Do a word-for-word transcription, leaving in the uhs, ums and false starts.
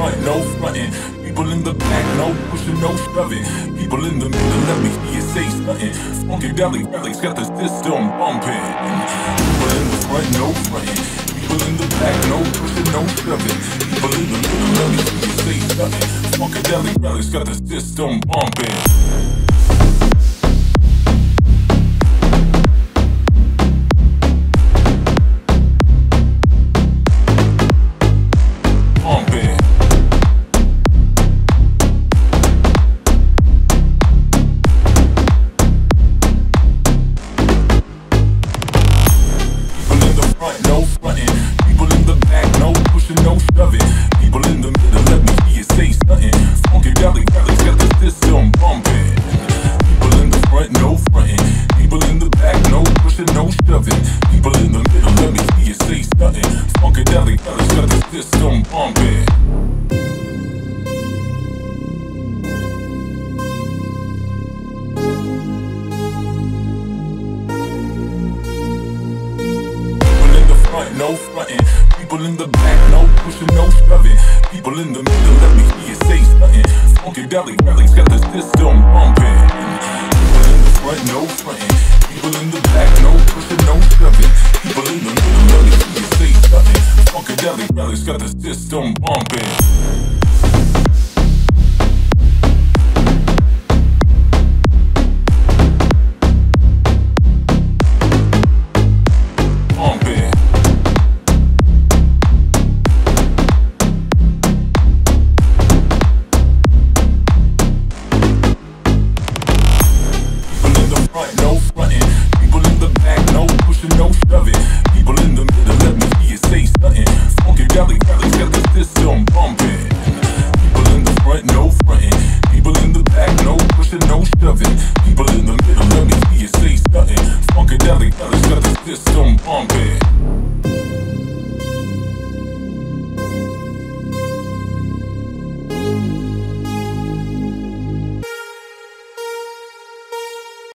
front, no frontin'. People in the back, no pushing, no shoving. People in the middle, let me hear say something. Funkadelic relics got the system bumping. People in the front, no frontin'. People in the back, no pushing, no shoving. People in the middle, let me hear say something. Funkadelic relics got the system bumping. No frontin', people in the back, no pushing, no shoving. People in the middle, let me hear say something. Funkadelic relics got the system bumping. People in the front, no frontin'. People in the back, no pushing, no shoving. People in the middle, let me hear say something. Funkadelic relics got the system bumping. People in the back, no pushing, no shoving. People